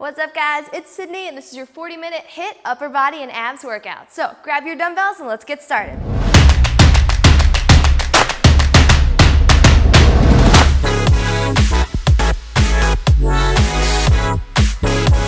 What's up guys, it's Sydney and this is your 40-minute HIIT upper body and abs workout. So grab your dumbbells and let's get started.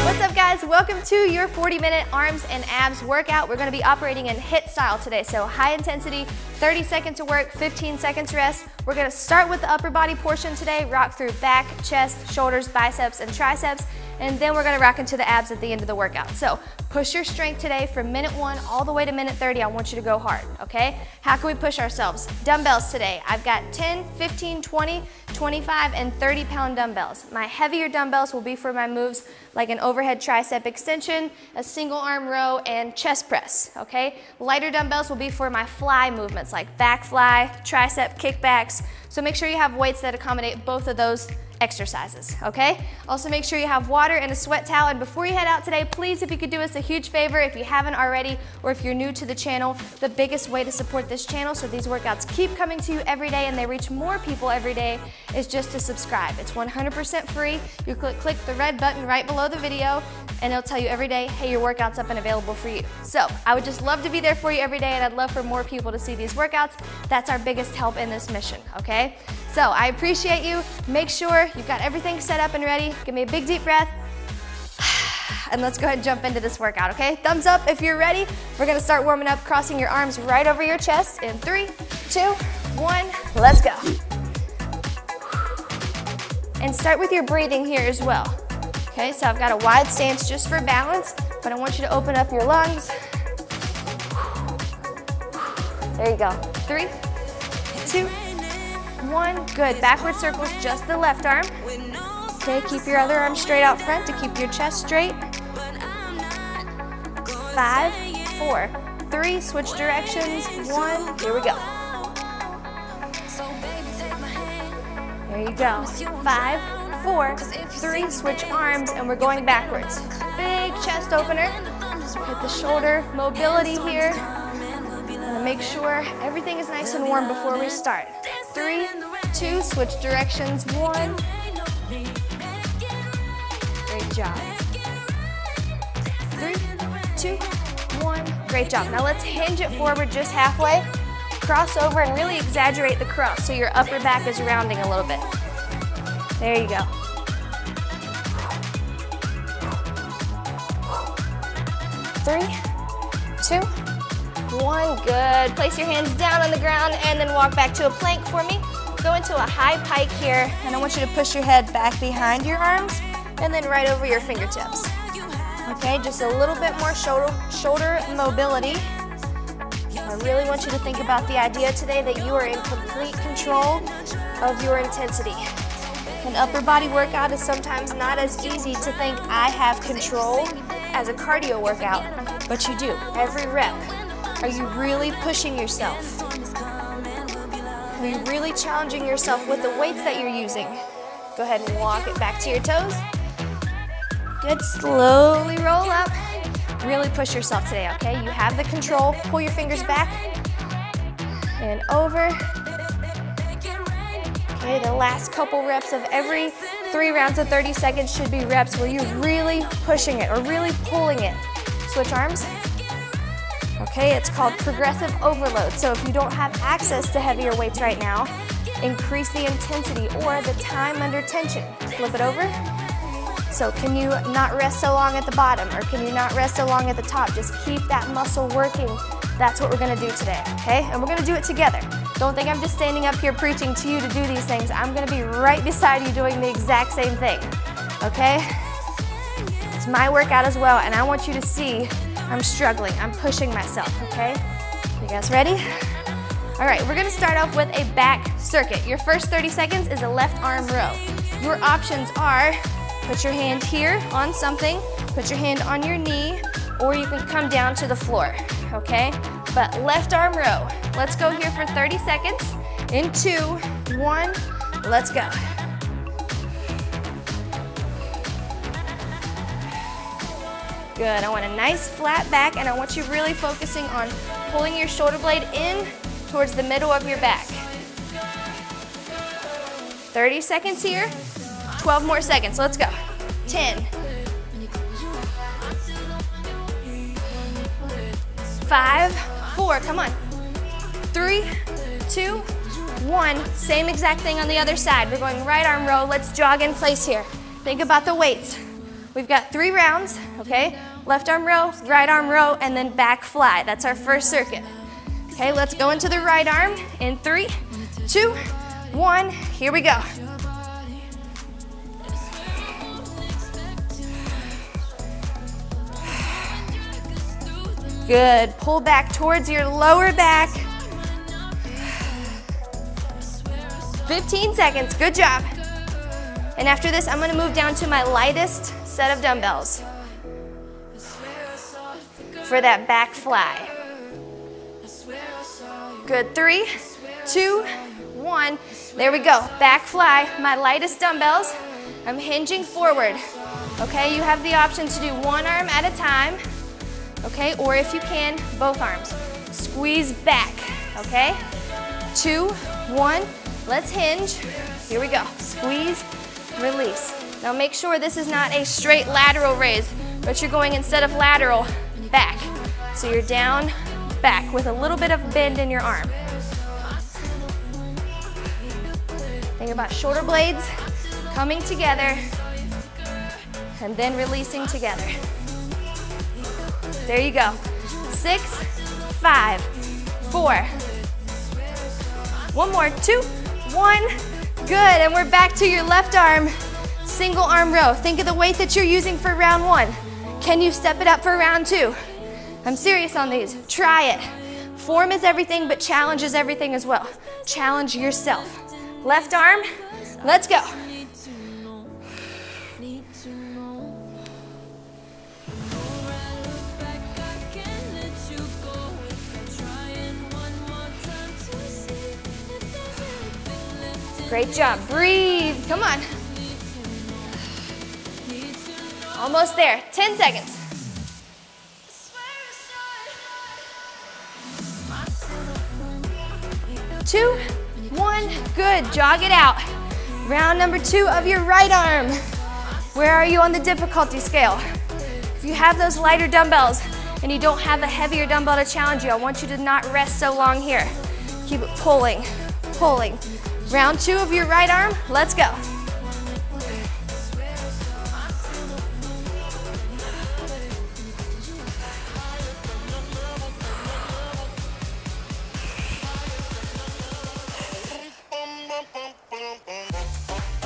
What's up guys, welcome to your 40-minute arms and abs workout. We're gonna be operating in HIIT style today, so high intensity, 30 seconds of work, 15 seconds rest. We're gonna start with the upper body portion today, rock through back, chest, shoulders, biceps, and triceps. And then we're gonna rock into the abs at the end of the workout. So push your strength today from minute 1 all the way to minute 30. I want you to go hard, okay? How can we push ourselves? Dumbbells today. I've got 10, 15, 20, 25, and 30-pound dumbbells. My heavier dumbbells will be for my moves like an overhead tricep extension, a single arm row, and chest press, okay? Lighter dumbbells will be for my fly movements like back fly, tricep kickbacks. So make sure you have weights that accommodate both of those exercises, okay? Also make sure you have water and a sweat towel, and before you head out today, please, if you could do us a huge favor, if you haven't already, or if you're new to the channel, the biggest way to support this channel so these workouts keep coming to you every day and they reach more people every day is just to subscribe. It's 100% free. You click the red button right below the video and it'll tell you every day, hey, your workout's up and available for you. So I would just love to be there for you every day, and I'd love for more people to see these workouts. That's our biggest help in this mission, okay? So I appreciate you. Make sure you've got everything set up and ready. Give me a big deep breath. And let's go ahead and jump into this workout, okay? Thumbs up if you're ready. We're gonna start warming up, crossing your arms right over your chest in 3, 2, 1, let's go. And start with your breathing here as well. Okay, so I've got a wide stance just for balance, but I want you to open up your lungs. There you go. 3, 2, 1, good. Backward circles, just the left arm. Okay, keep your other arm straight out front to keep your chest straight. 5, 4, 3, switch directions. 1, here we go. There you go. 5, 4, 3, switch arms, and we're going backwards. Big chest opener. Hit the shoulder mobility here. Make sure everything is nice and warm before we start. 3, 2, switch directions. 1. Great job. 3, 2, 1. Great job. Now let's hinge it forward just halfway. Cross over and really exaggerate the cross so your upper back is rounding a little bit. There you go. Three, 2, 1, good. Place your hands down on the ground and then walk back to a plank for me. Go into a high pike here, and I want you to push your head back behind your arms and then right over your fingertips. Okay, just a little bit more shoulder mobility. I really want you to think about the idea today that you are in complete control of your intensity. An upper body workout is sometimes not as easy to think I have control as a cardio workout, but you do. Every rep, are you really pushing yourself? Are you really challenging yourself with the weights that you're using? Go ahead and walk it back to your toes. Good, slowly roll up. Really push yourself today, okay? You have the control. Pull your fingers back and over. Okay, the last couple reps of every 3 rounds of 30 seconds should be reps where you're really pushing it or really pulling it. Switch arms. Okay, it's called progressive overload. So if you don't have access to heavier weights right now, increase the intensity or the time under tension. Flip it over. So can you not rest so long at the bottom, or can you not rest so long at the top? Just keep that muscle working. That's what we're gonna do today, okay? And we're gonna do it together. Don't think I'm just standing up here preaching to you to do these things. I'm gonna be right beside you doing the exact same thing, okay? It's my workout as well, and I want you to see I'm struggling, I'm pushing myself, okay? You guys ready? All right, we're gonna start off with a back circuit. Your first 30 seconds is a left arm row. Your options are, put your hand here on something, put your hand on your knee, or you can come down to the floor, okay? But left arm row. Let's go here for 30 seconds. In 2, 1, let's go. Good, I want a nice flat back, and I want you really focusing on pulling your shoulder blade in towards the middle of your back. 30 seconds here, 12 more seconds, let's go. 10, 5, 4, come on. 3, 2, 1. Same exact thing on the other side. We're going right arm row. Let's jog in place here. Think about the weights. We've got 3 rounds, okay? Left arm row, right arm row, and then back fly. That's our first circuit. Okay, let's go into the right arm in 3, 2, 1. Here we go. Good. Pull back towards your lower back. 15 seconds. Good job. And after this, I'm going to move down to my lightest set of dumbbells for that back fly. Good. 3, 2, 1. There we go. Back fly. My lightest dumbbells. I'm hinging forward. Okay, you have the option to do one arm at a time. Okay, or if you can, both arms. Squeeze back, okay? 2, 1, let's hinge. Here we go, squeeze, release. Now make sure this is not a straight lateral raise, but you're going instead of lateral, back. So you're down, back, with a little bit of bend in your arm. Think about shoulder blades coming together and then releasing together. There you go. 6, 5, 4. 1 more. 2, 1. Good. And we're back to your left arm, single arm row. Think of the weight that you're using for round 1. Can you step it up for round 2? I'm serious on these. Try it. Form is everything, but challenge is everything as well. Challenge yourself. Left arm. Let's go. Great job. Breathe. Come on. Almost there. 10 seconds. Two, one. Good. Jog it out. Round number 2 of your right arm. Where are you on the difficulty scale? If you have those lighter dumbbells and you don't have a heavier dumbbell to challenge you, I want you to not rest so long here. Keep it pulling, pulling. Round 2 of your right arm, let's go.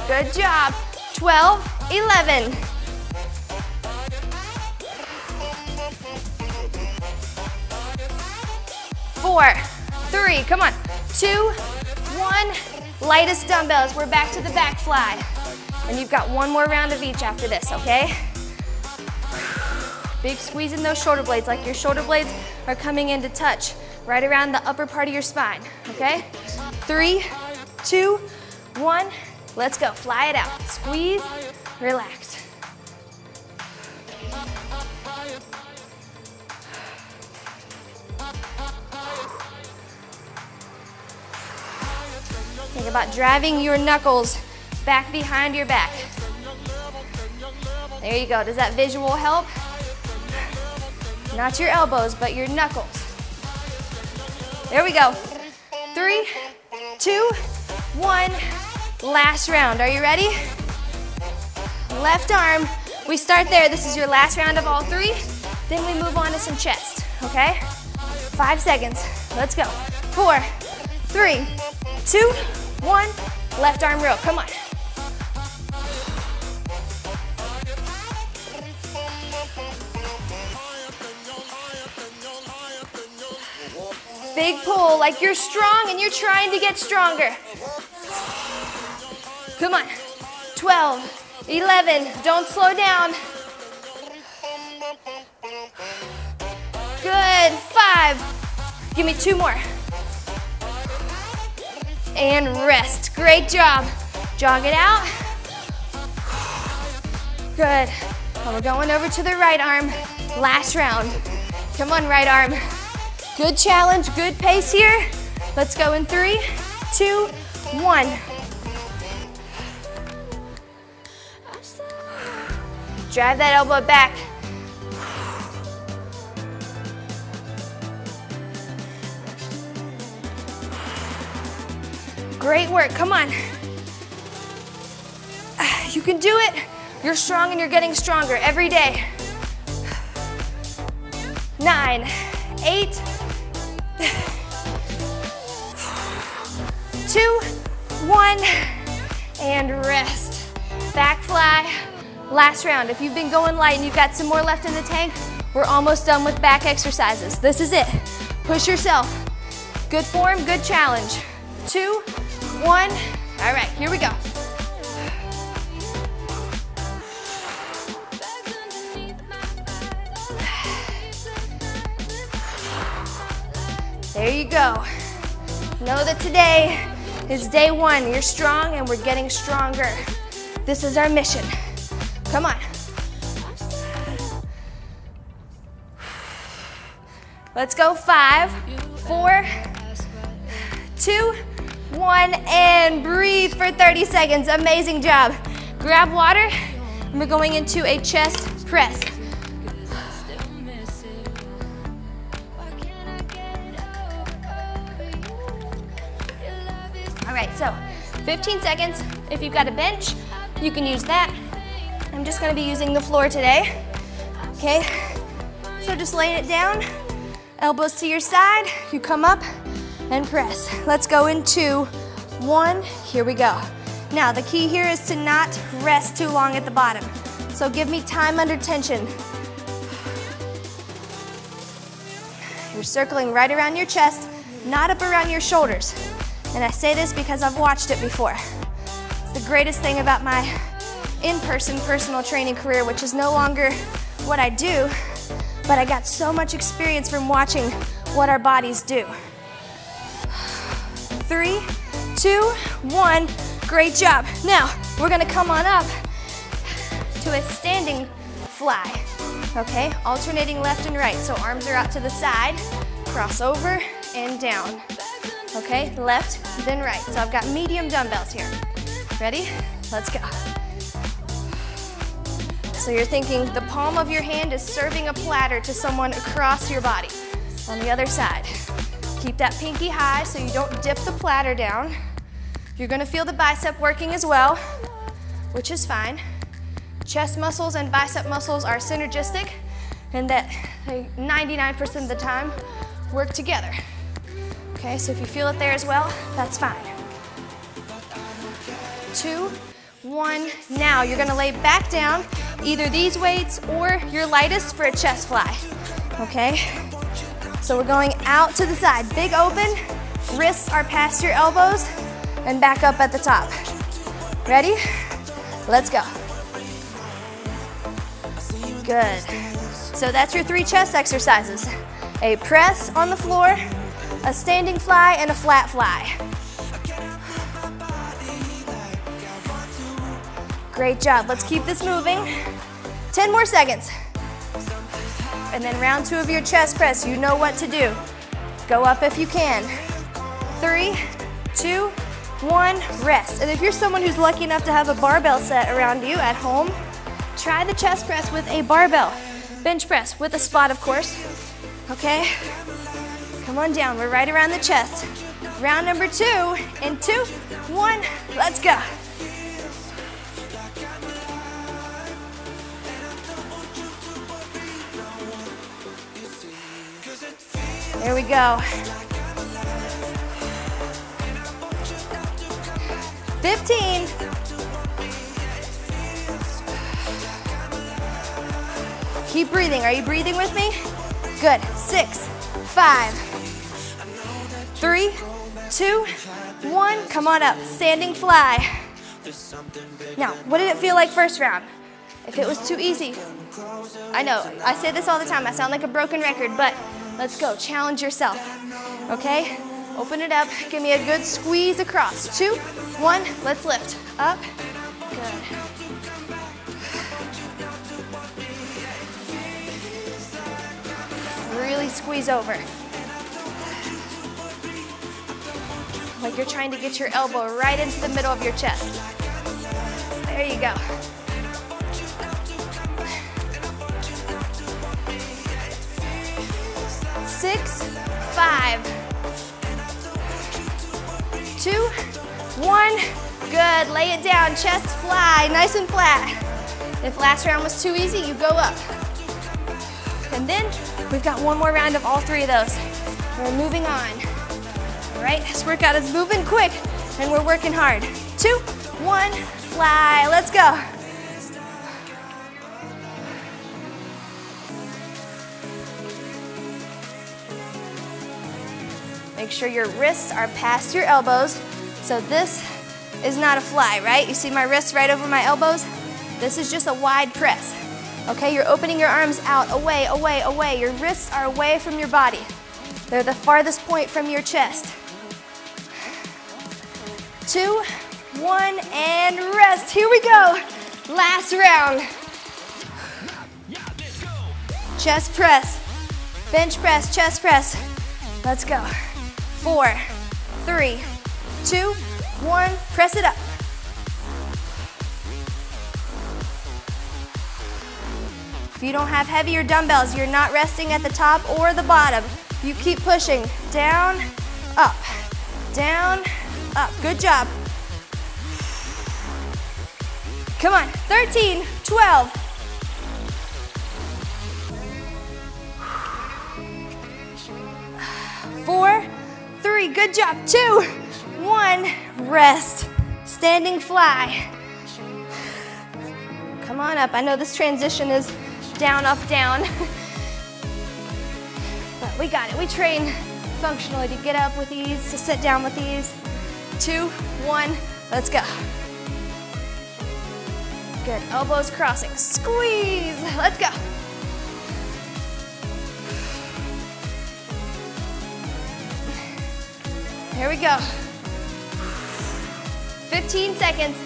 Good job. 12, 11. Four, 3, come on. 2, 1. Lightest dumbbells, we're back to the back fly. And you've got 1 more round of each after this, okay? Big squeeze in those shoulder blades, like your shoulder blades are coming into touch right around the upper part of your spine, okay? 3, 2, 1, let's go. Fly it out. Squeeze, relax. Think about driving your knuckles back behind your back. There you go. Does that visual help? Not your elbows, but your knuckles. There we go. 3, 2, 1. Last round. Are you ready? Left arm. We start there. This is your last round of all 3. Then we move on to some chest. Okay? 5 seconds. Let's go. 4, 3, 2, 1, left arm row, come on. Big pull, like you're strong and you're trying to get stronger. Come on. 12, 11, don't slow down. Good, 5. Give me 2 more. And rest. Great job. Jog it out. Good. And we're going over to the right arm. Last round. Come on, right arm. Good challenge, good pace here. Let's go in 3, 2, 1. Drive that elbow back. Great work, come on. You can do it. You're strong and you're getting stronger every day. 9, 8, 2, 1, and rest. Back fly, last round. If you've been going light and you've got some more left in the tank, we're almost done with back exercises. This is it. Push yourself. Good form, good challenge. 2, 1, all right, here we go. There you go. Know that today is day one. You're strong and we're getting stronger. This is our mission. Come on. Let's go 5, 4, 2, 1, and breathe for 30 seconds. Amazing job. Grab water, and we're going into a chest press. Alright, so 15 seconds. If you've got a bench, you can use that. I'm just going to be using the floor today. Okay, so just laying it down, elbows to your side, you come up and press. Let's go into 1, here we go. Now the key here is to not rest too long at the bottom. So give me time under tension. You're circling right around your chest, not up around your shoulders. And I say this because I've watched it before. It's the greatest thing about my in-person personal training career, which is no longer what I do, but I got so much experience from watching what our bodies do. 3, 2, 1, great job. Now, we're gonna come on up to a standing fly, okay? Alternating left and right, so arms are out to the side, cross over and down. Okay, left, then right. So I've got medium dumbbells here. Ready? Let's go. So you're thinking the palm of your hand is serving a platter to someone across your body. On the other side. Keep that pinky high so you don't dip the platter down. You're gonna feel the bicep working as well, which is fine. Chest muscles and bicep muscles are synergistic, and that 99% of the time work together. Okay, so if you feel it there as well, that's fine. 2, 1, now you're gonna lay back down either these weights or your lightest for a chest fly, okay? So we're going out to the side, big open, wrists are past your elbows, and back up at the top. Ready? Let's go. Good. So that's your 3 chest exercises. A press on the floor, a standing fly, and a flat fly. Great job, let's keep this moving. 10 more seconds. And then round 2 of your chest press, you know what to do. Go up if you can. 3, 2, 1, rest. And if you're someone who's lucky enough to have a barbell set around you at home, try the chest press with a barbell. Bench press with a spot, of course, okay? Come on down, we're right around the chest. Round number 2, in 2, 1, let's go. There we go. 15. Keep breathing, are you breathing with me? Good, 6, 5. 3, 2, 1, come on up, standing fly. Now, what did it feel like first round? If it was too easy, I know, I say this all the time, I sound like a broken record, but let's go, challenge yourself, okay? Open it up, give me a good squeeze across. 2, 1, let's lift, up, good. Really squeeze over. Like you're trying to get your elbow right into the middle of your chest. There you go. Six, five, two, One, good, lay it down, chest fly, nice and flat. If last round was too easy, you go up. And then we've got one more round of all three of those. We're moving on. All right, this workout is moving quick and we're working hard. Two, one, fly, let's go. Make sure your wrists are past your elbows. So this is not a fly, right? You see my wrists right over my elbows? This is just a wide press. Okay, you're opening your arms out, away, away, away. Your wrists are away from your body. They're the farthest point from your chest. Two, one, and rest. Here we go. Last round. Chest press, bench press, chest press. Let's go. 4, 3, 2, 1, press it up. If you don't have heavier dumbbells, you're not resting at the top or the bottom. You keep pushing, down, up, down, up. Good job. Come on, 13, 12. Four, three, good job, 2, 1, rest. Standing fly. Come on up, I know this transition is down, up, down. But we got it, we train functionally to get up with ease, to sit down with ease. 2, 1, let's go. Good, elbows crossing, squeeze, let's go. Here we go. 15 seconds.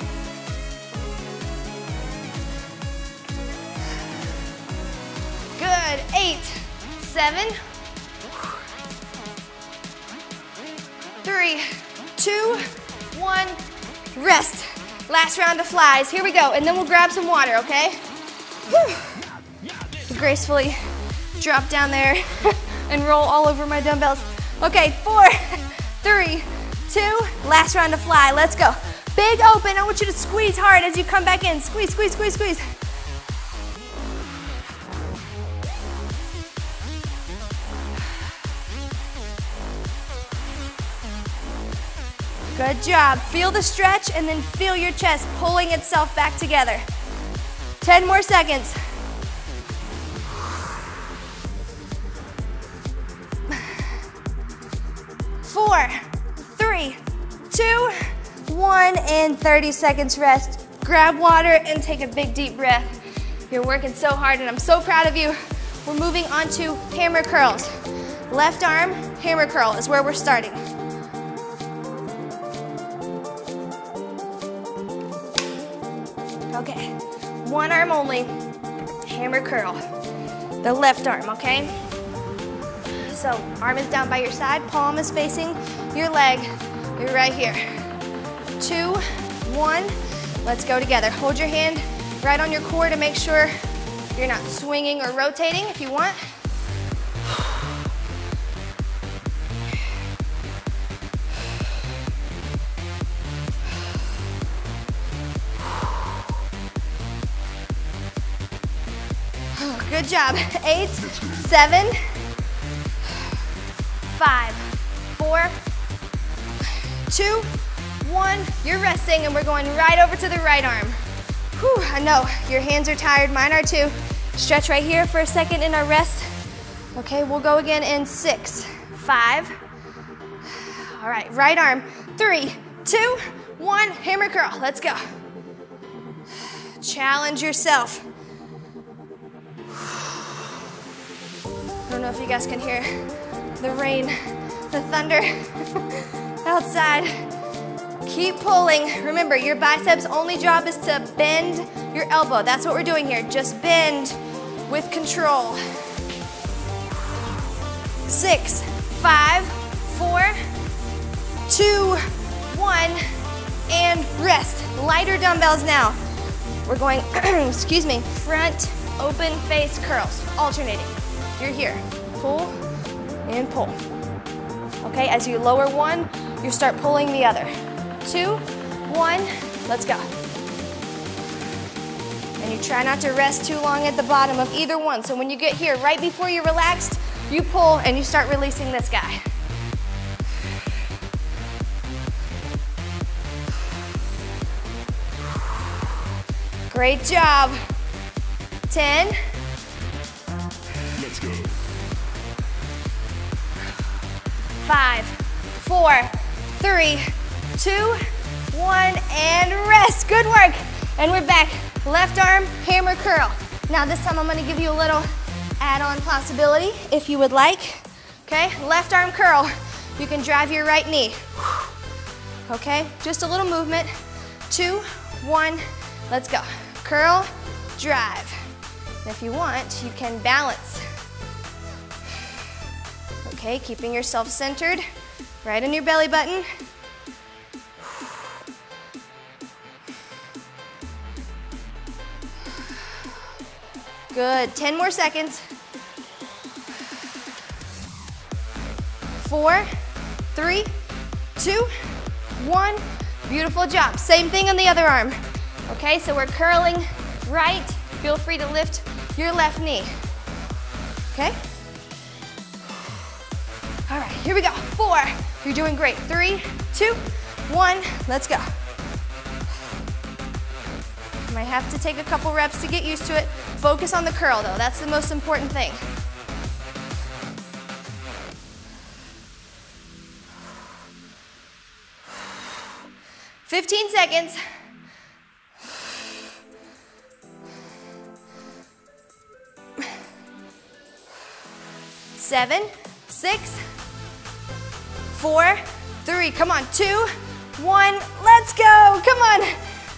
Good. 8, 7, 3, 2, 1. Rest. Last round of flies. Here we go. And then we'll grab some water, okay? Whew. Gracefully drop down there and roll all over my dumbbells. Okay, 4, 3, 2, last round to fly, let's go. Big open, I want you to squeeze hard as you come back in. Squeeze, squeeze, squeeze, squeeze. Good job, feel the stretch and then feel your chest pulling itself back together. 10 more seconds. 4, 3, 2, 1, and 30 seconds rest. Grab water and take a big deep breath. You're working so hard and I'm so proud of you. We're moving on to hammer curls. Left arm, hammer curl is where we're starting. Okay, one arm only, hammer curl. The left arm, okay? So arm is down by your side, palm is facing your leg, you're right here. 2, 1, let's go together. Hold your hand right on your core to make sure you're not swinging or rotating if you want. Good job, 8, 7, 5, 4, 2, 1, you're resting and we're going right over to the right arm. Whew, I know, your hands are tired, mine are too. Stretch right here for a second in our rest. Okay, we'll go again in 6, 5. All right, right arm, 3, 2, 1, hammer curl, let's go. Challenge yourself. I don't know if you guys can hear the rain, the thunder outside. Keep pulling. Remember, your biceps' only job is to bend your elbow. That's what we're doing here. Just bend with control. 6, 5, 4, 2, 1, and rest. Lighter dumbbells now. We're going, excuse me, front, open face curls, alternating. You're here. Pull and pull. Okay, as you lower one, you start pulling the other. 2, 1, let's go. And you try not to rest too long at the bottom of either one. So when you get here, right before you're relaxed, you pull and you start releasing this guy. Great job. 10. Let's go. 5, 4, 3, 2, 1, and rest. Good work. And we're back. Left arm, hammer curl. Now this time I'm gonna give you a little add-on possibility if you would like. Okay, left arm curl. You can drive your right knee. Okay, just a little movement. 2, 1, let's go. Curl, drive. And if you want, you can balance. Okay, keeping yourself centered, right on your belly button. Good, 10 more seconds. 4, 3, 2, 1. Beautiful job. Same thing on the other arm. Okay, so we're curling right. Feel free to lift your left knee. Okay? All right, here we go. 4, you're doing great. 3, 2, 1, let's go. Might have to take a couple reps to get used to it. Focus on the curl though, that's the most important thing. Fifteen seconds. Seven, 6, 4, 3, come on, 2, 1, let's go, come on.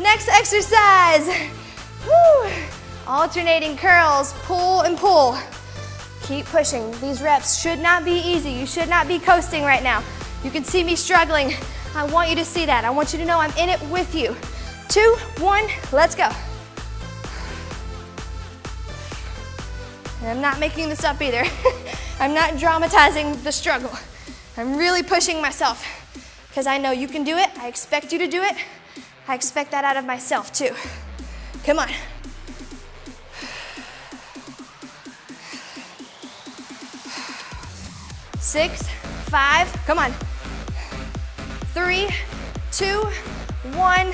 Next exercise. Woo. Alternating curls, pull and pull. Keep pushing, these reps should not be easy. You should not be coasting right now. You can see me struggling. I want you to see that. I want you to know I'm in it with you. 2, 1, let's go. And I'm not making this up either. I'm not dramatizing the struggle. I'm really pushing myself because I know you can do it. I expect you to do it. I expect that out of myself too. Come on. Six, five, come on. 3, 2, 1,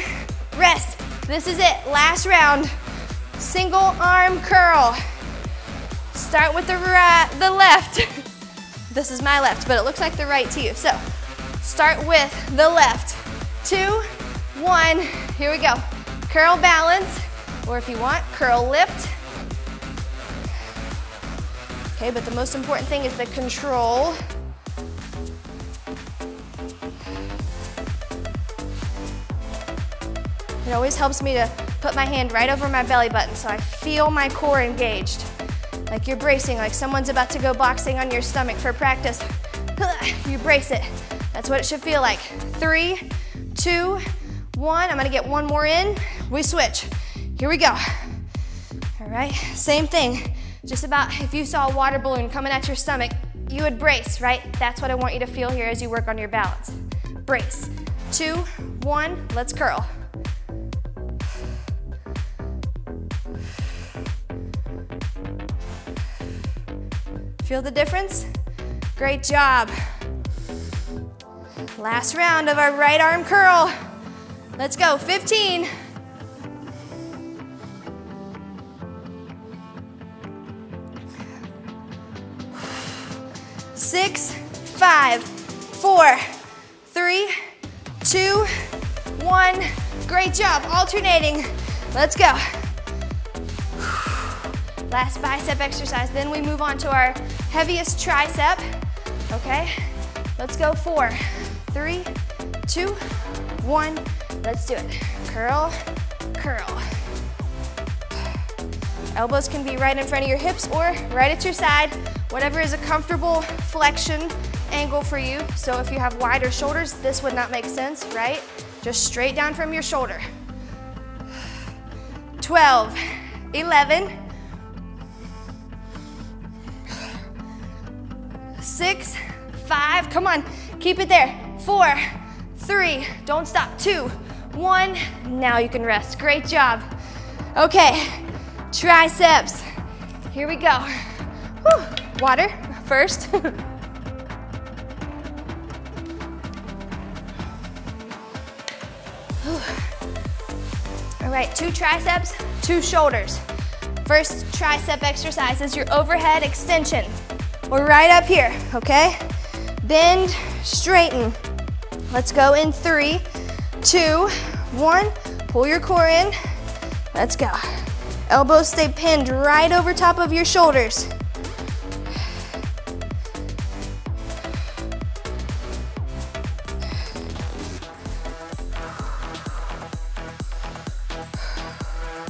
rest. This is it, last round. Single arm curl. Start with the right, the left. This is my left, but it looks like the right to you. So start with the left. 2, 1, here we go. Curl balance, or if you want, curl lift. Okay, but the most important thing is the control. It always helps me to put my hand right over my belly button so I feel my core engaged. Like you're bracing, like someone's about to go boxing on your stomach for practice. You brace it. That's what it should feel like. 3, 2, 1. I'm gonna get one more in. We switch. Here we go. All right, same thing. Just about if you saw a water balloon coming at your stomach, you would brace, right? That's what I want you to feel here as you work on your balance. Brace. 2, 1, let's curl. Feel the difference? Great job. Last round of our right arm curl. Let's go, 15. Six, 5, 4, 3, 2, 1. Great job, alternating. Let's go. Last bicep exercise, then we move on to our heaviest tricep. Okay, let's go 4, 3, 2, 1. Let's do it. Curl, curl. Elbows can be right in front of your hips or right at your side, whatever is a comfortable flexion angle for you. So if you have wider shoulders, this would not make sense, right? Just straight down from your shoulder. 12, 11, 6, 5, come on, keep it there. 4, 3, don't stop, 2, 1. Now you can rest, great job. Okay, triceps, here we go. Whew. Water first. All right, 2 triceps, 2 shoulders. First tricep exercise is your overhead extension. We're right up here, okay? Bend, straighten. Let's go in 3, 2, 1. Pull your core in. Let's go. Elbows stay pinned right over top of your shoulders.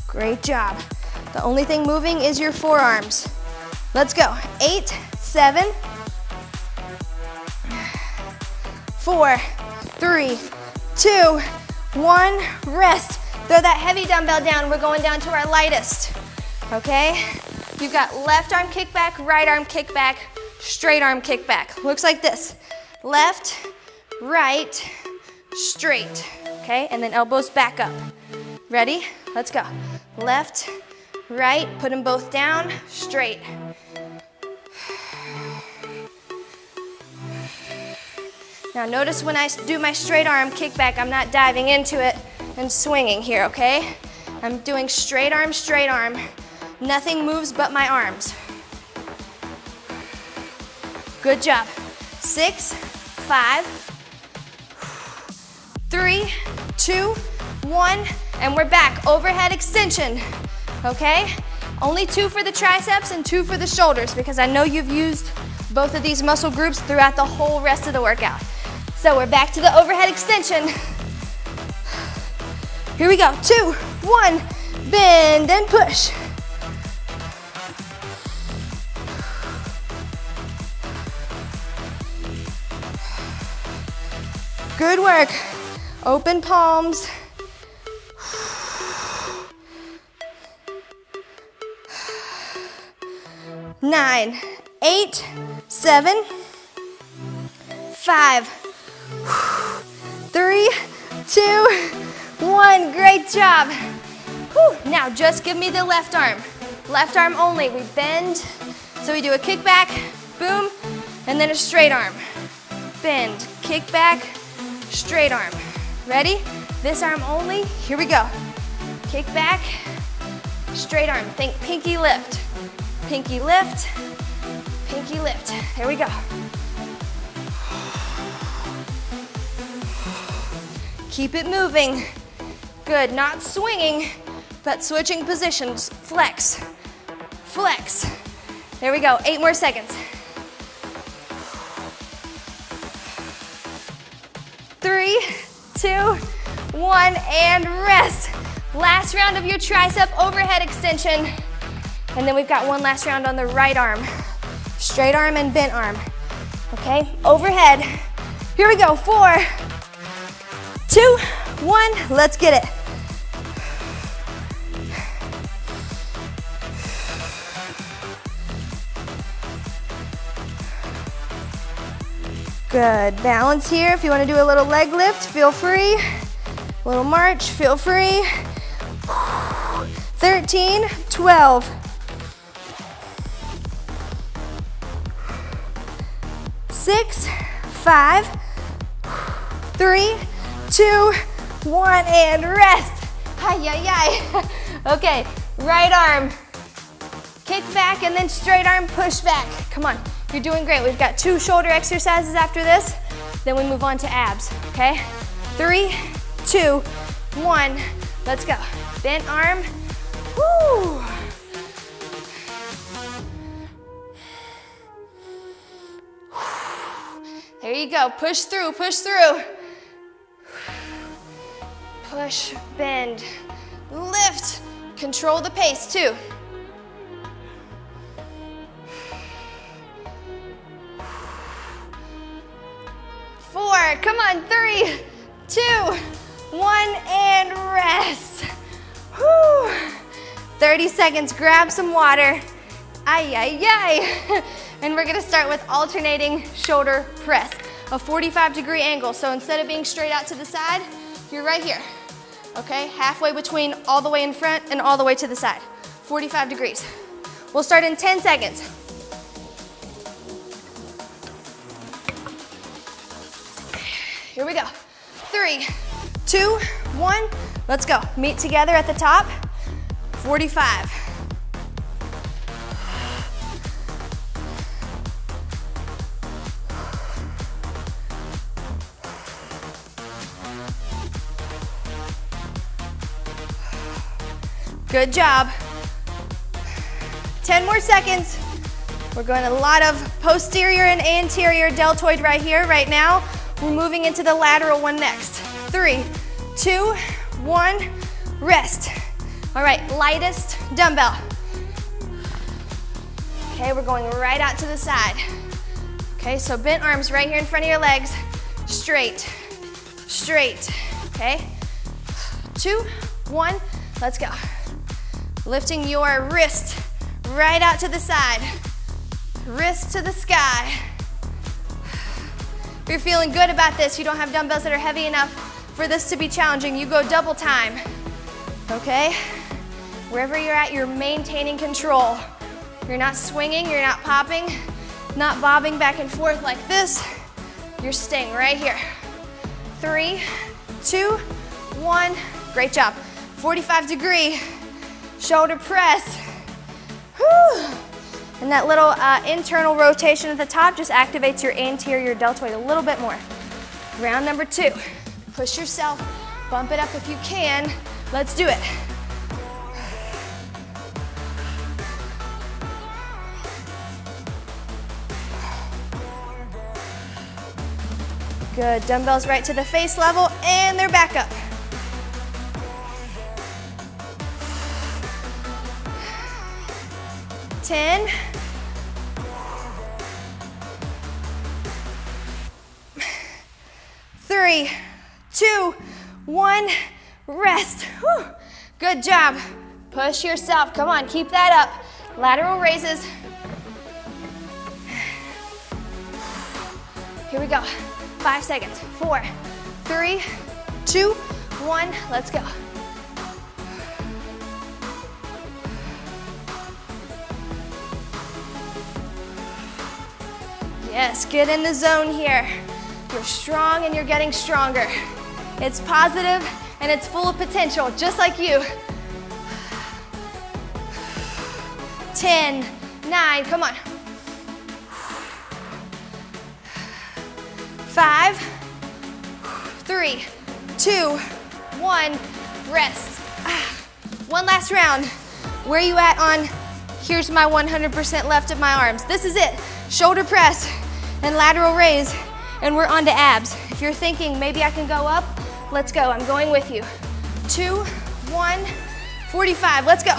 Great job. The only thing moving is your forearms. Let's go. 8, 7, 4, 3, 2, 1. Rest. Throw that heavy dumbbell down. We're going down to our lightest. Okay? You've got left arm kickback, right arm kickback, straight arm kickback. Looks like this. Left, right, straight. Okay? And then elbows back up. Ready? Let's go. Left, right, put them both down, straight. Now notice when I do my straight arm kickback, I'm not diving into it and swinging here, okay? I'm doing straight arm, nothing moves but my arms. Good job. 6, 5, 3, 2, 1. And we're back, overhead extension, okay? Only 2 for the triceps and 2 for the shoulders because I know you've used both of these muscle groups throughout the whole rest of the workout. So we're back to the overhead extension. Here we go, 2, 1, bend and push. Good work, open palms. Nine, 8, 7, 5, 3, 2, 1. Great job. Whew. Now just give me the left arm only. We bend, so we do a kickback, boom, and then a straight arm. Bend, kickback, straight arm. Ready? This arm only, here we go. Kickback, straight arm, think pinky lift. Pinky lift, pinky lift. There we go. Keep it moving. Good, not swinging, but switching positions. Flex, flex. There we go, 8 more seconds. 3, 2, 1, and rest. Last round of your tricep overhead extension. And then we've got one last round on the right arm. Straight arm and bent arm. Okay, overhead. Here we go, 4, 2, 1, let's get it. Good, balance here. If you wanna do a little leg lift, feel free. A little march, feel free. 13, 12. 6, 5, 3, 2, 1, and rest. Ay, ay, ay. Okay, right arm, kick back, and then straight arm, push back. Come on, you're doing great. We've got 2 shoulder exercises after this, then we move on to abs, okay? 3, 2, 1, let's go. Bent arm, woo. There you go, push through, push through. Push, bend, lift. Control the pace too. Four, come on, 3, 2, 1, and rest. Whew. 30 seconds, grab some water. Ay, ay, ay. And we're gonna start with alternating shoulder press. a 45-degree angle. So instead of being straight out to the side, you're right here, okay? Halfway between all the way in front and all the way to the side, 45 degrees. We'll start in 10 seconds. Here we go. 3, 2, 1, let's go. Meet together at the top, 45. Good job. 10 more seconds. We're going a lot of posterior and anterior deltoid right here, right now. We're moving into the lateral one next. 3, 2, 1, rest. All right, lightest dumbbell. Okay, we're going right out to the side. Okay, so bent arms right here in front of your legs. Straight, straight, okay? 2, 1, let's go. Lifting your wrist right out to the side. Wrist to the sky. If you're feeling good about this, you don't have dumbbells that are heavy enough for this to be challenging, you go double time, okay? Wherever you're at, you're maintaining control. You're not swinging, you're not popping, not bobbing back and forth like this. You're staying right here. 3, 2, 1, great job. 45-degree shoulder press. Whew. And that little internal rotation at the top just activates your anterior deltoid a little bit more. Round number 2. Push yourself, bump it up if you can. Let's do it. Good, dumbbells right to the face level and they're back up. Ten. 3, 2, 1, rest. Whew. Good job. Push yourself. Come on, keep that up. Lateral raises. Here we go. 5 seconds. 4, 3, 2, 1. Let's go. Yes, get in the zone here. You're strong and you're getting stronger. It's positive and it's full of potential, just like you. 10, 9, come on. 5, 3, 2, 1, rest. One last round. Where are you at on, here's my 100% left of my arms. This is it, shoulder press and lateral raise. And we're on to abs. If you're thinking, maybe I can go up, let's go, I'm going with you. 2, 1, 45, let's go.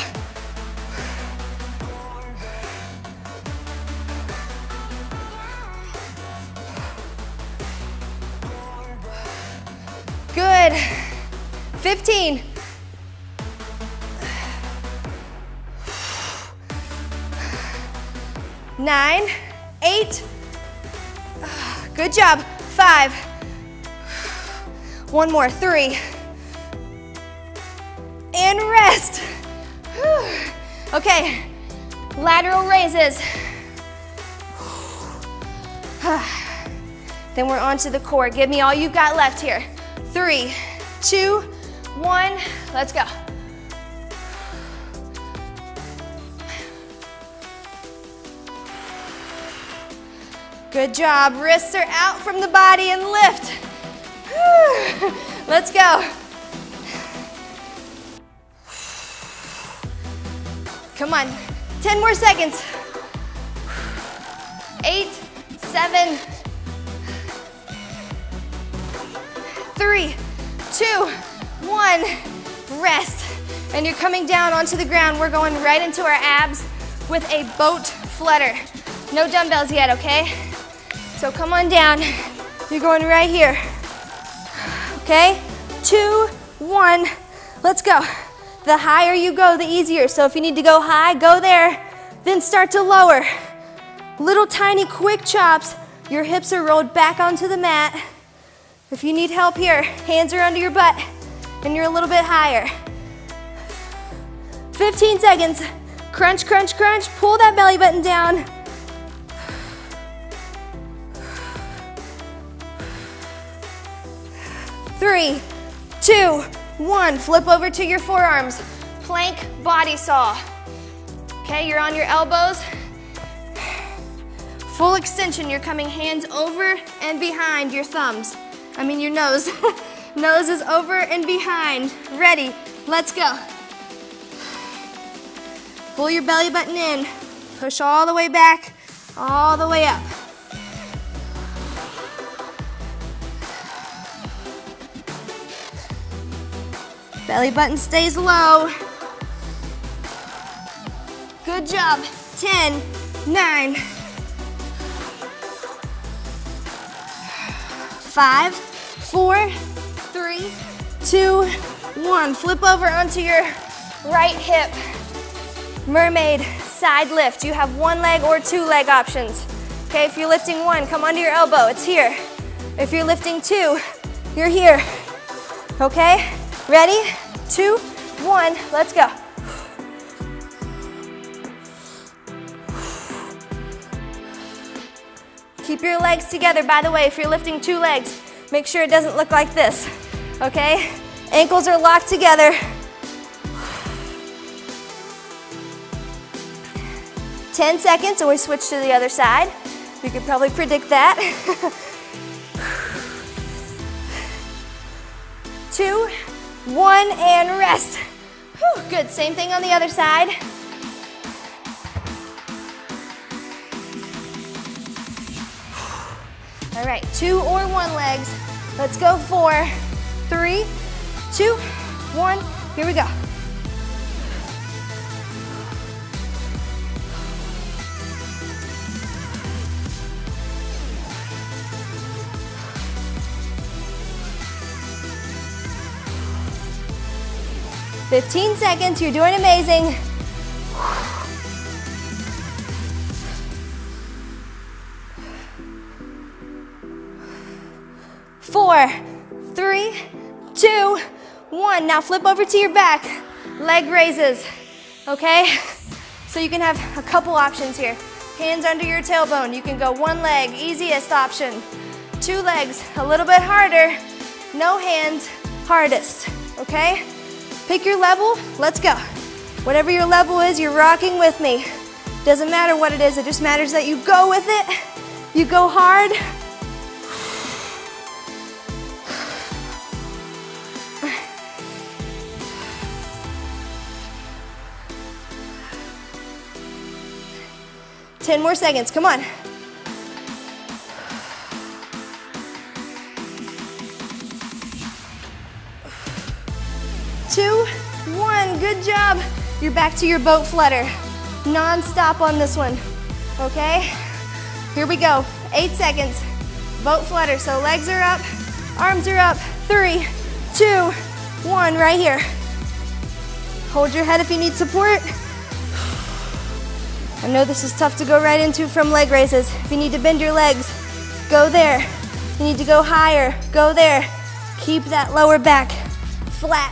Good, 15. Nine, 8, good job. 5. One more. 3. And rest. Whew. Okay. Lateral raises. Then we're on to the core. Give me all you've got left here. 3, 2, 1. Let's go. Good job, wrists are out from the body and lift. Whew. Let's go. Come on, 10 more seconds. 8, 7, 3, 2, 1, rest. And you're coming down onto the ground. We're going right into our abs with a boat flutter. No dumbbells yet, okay? So come on down, you're going right here, okay? 2, 1, let's go. The higher you go, the easier. So if you need to go high, go there, then start to lower. Little tiny quick chops Your hips are rolled back onto the mat. If you need help here, hands are under your butt and you're a little bit higher. 15 seconds. Crunch, crunch, crunch. Pull that belly button down. Three, two, one. Flip over to your forearms. Plank body saw. Okay, you're on your elbows. Full extension, you're coming hands over and behind your thumbs. I mean your nose. Nose is over and behind. Ready, let's go. Pull your belly button in. Push all the way back, all the way up. Belly button stays low. Good job. 10, 9, 5, 4, 3, 2, 1. Flip over onto your right hip. Mermaid side lift. You have one leg or two leg options. Okay, if you're lifting one, come onto your elbow. It's here. If you're lifting two, you're here. Okay, ready? 2, 1, let's go. Keep your legs together. By the way, if you're lifting two legs, make sure it doesn't look like this, okay? Ankles are locked together. 10 seconds, and we switch to the other side. You could probably predict that. 2, 1, and rest. Whew, good, same thing on the other side. All right, two or one legs. Let's go 4, 3, 2, 1. Here we go. fifteen seconds, you're doing amazing. Four, 3, 2, 1. Now flip over to your back. Leg raises, okay? So you can have a couple options here. Hands under your tailbone. You can go one leg, easiest option. Two legs, a little bit harder. No hands, hardest, okay? Pick your level, let's go. Whatever your level is, you're rocking with me. Doesn't matter what it is, it just matters that you go with it. You go hard. Ten more seconds, come on. Two, one, good job. You're back to your boat flutter. Non-stop on this one, okay? Here we go, 8 seconds. Boat flutter, so legs are up, arms are up. 3, 2, 1, right here. Hold your head if you need support. I know this is tough to go right into from leg raises. If you need to bend your legs, go there. You need to go higher, go there. Keep that lower back flat.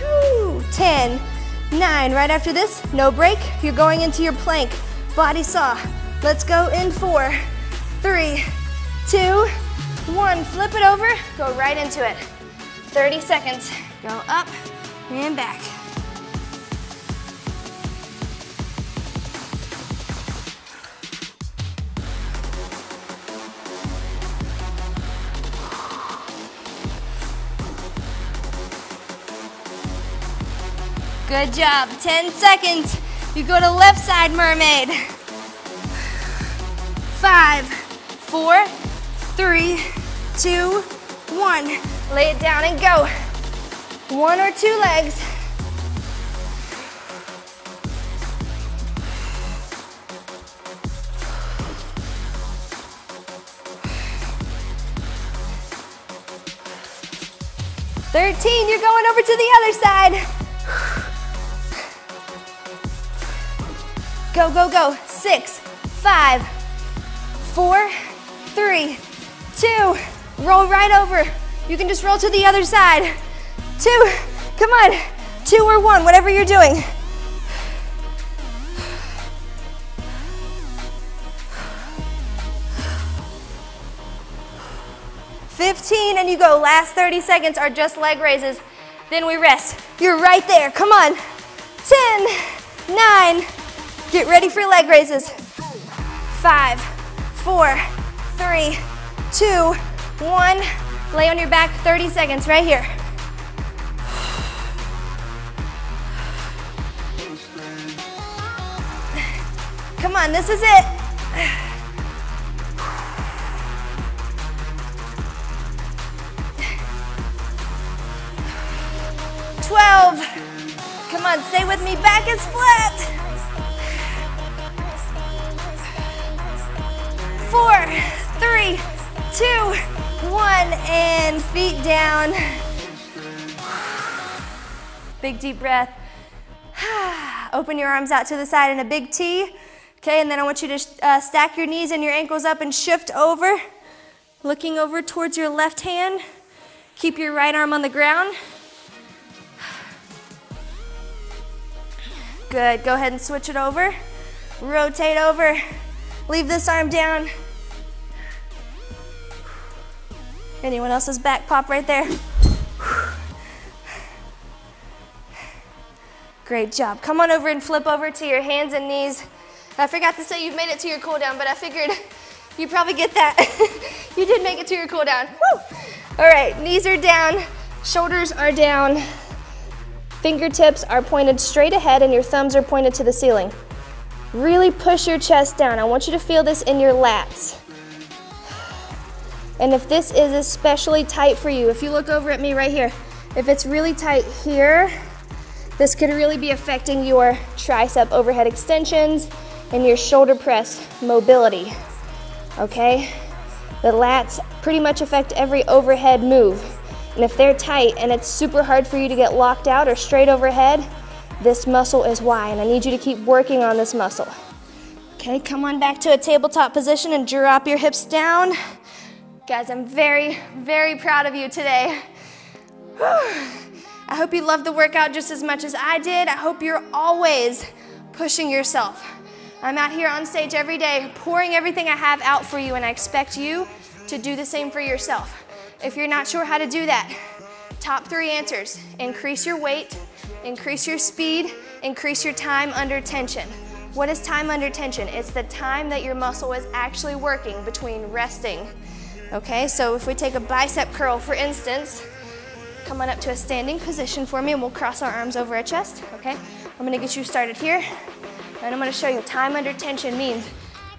Whew. 10, 9, right after this, no break. You're going into your plank, body saw. Let's go in 4, 3, 2, 1. Flip it over, go right into it. 30 seconds, go up and back. Good job, 10 seconds. You go to left side, mermaid. 5, 4, 3, 2, 1. Lay it down and go. One or two legs. Thirteen, you're going over to the other side. Go, go, go. 6, 5, 4, 3, 2. Roll right over. You can just roll to the other side. 2. Come on. 2 or 1, whatever you're doing. And you go. Last 30 seconds are just leg raises. Then we rest. You're right there. Come on. 10, 9. Get ready for leg raises. 5, 4, 3, 2, 1. Lay on your back. 30 seconds right here. Come on. This is it. Come on, stay with me. Back is flat. 4, 3, 2, 1, and feet down. Big deep breath. Open your arms out to the side in a big T. Okay, and then I want you to stack your knees and your ankles up and shift over, looking over towards your left hand. Keep your right arm on the ground. Good, go ahead and switch it over. Rotate over. Leave this arm down. Anyone else's back pop right there? Great job. Come on over and flip over to your hands and knees. I forgot to say you've made it to your cool down, but I figured you probably get that. You did make it to your cool down. Woo! All right, knees are down, shoulders are down. Fingertips are pointed straight ahead and your thumbs are pointed to the ceiling. Really push your chest down. I want you to feel this in your lats. And if this is especially tight for you, if you look over at me right here, if it's really tight here, this could really be affecting your tricep overhead extensions and your shoulder press mobility, okay? The lats pretty much affect every overhead move. And if they're tight and it's super hard for you to get locked out or straight overhead, this muscle is why, and I need you to keep working on this muscle. Okay, come on back to a tabletop position and drop your hips down. Guys, I'm very, very proud of you today. Whew. I hope you loved the workout just as much as I did. I hope you're always pushing yourself. I'm out here on stage every day pouring everything I have out for you, and I expect you to do the same for yourself. If you're not sure how to do that, top 3 answers. Increase your weight, increase your speed, increase your time under tension. What is time under tension? It's the time that your muscle is actually working between resting. Okay, so if we take a bicep curl, for instance, come on up to a standing position for me and we'll cross our arms over our chest, okay? I'm gonna get you started here and I'm gonna show you time under tension means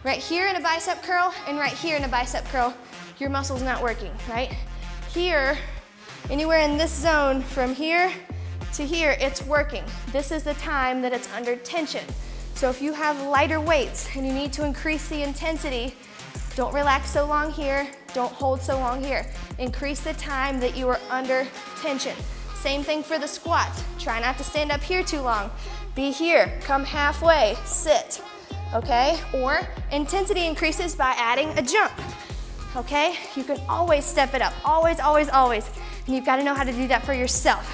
right here in a bicep curl and right here in a bicep curl, your muscle's not working, right? Here, anywhere in this zone, from here to here, it's working. This is the time that it's under tension. So if you have lighter weights and you need to increase the intensity, don't relax so long here, don't hold so long here. Increase the time that you are under tension. Same thing for the squats. Try not to stand up here too long. Be here, come halfway, sit, okay? Or intensity increases by adding a jump. Okay? You can always step it up. Always, always, always. And you've got to know how to do that for yourself.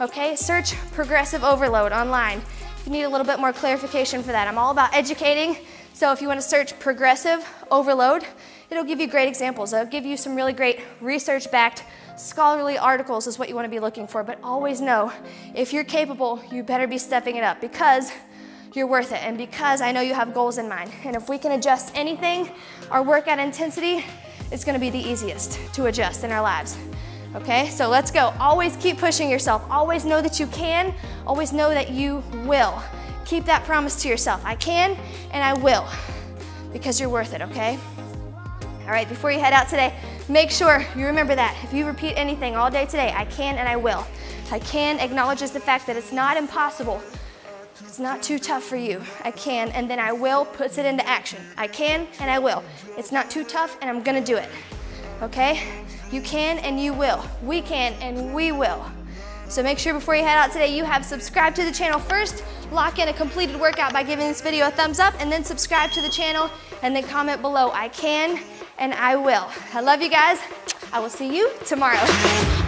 Okay? Search progressive overload online. If you need a little bit more clarification for that, I'm all about educating. So if you want to search progressive overload, it'll give you great examples. It'll give you some really great research-backed scholarly articles is what you want to be looking for. But always know, if you're capable, you better be stepping it up because you're worth it and because I know you have goals in mind. And if we can adjust anything, our workout intensity, it's gonna be the easiest to adjust in our lives. Okay, so let's go. Always keep pushing yourself. Always know that you can. Always know that you will. Keep that promise to yourself. I can and I will because you're worth it, okay? All right, before you head out today, make sure you remember that. If you repeat anything all day today, I can and I will. I can acknowledges the fact that it's not impossible. It's not too tough for you. I can and then I will puts it into action. I can and I will. It's not too tough and I'm gonna do it. Okay? You can and you will. We can and we will. So make sure before you head out today you have subscribed to the channel first, lock in a completed workout by giving this video a thumbs up, and then subscribe to the channel and then comment below, I can and I will. I love you guys. I will see you tomorrow.